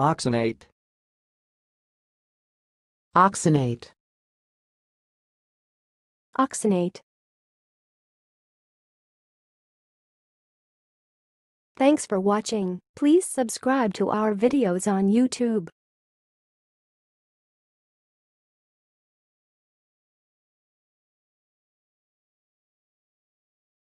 Oxanate. Oxanate. Oxanate. Thanks for watching. Please subscribe to our videos on YouTube.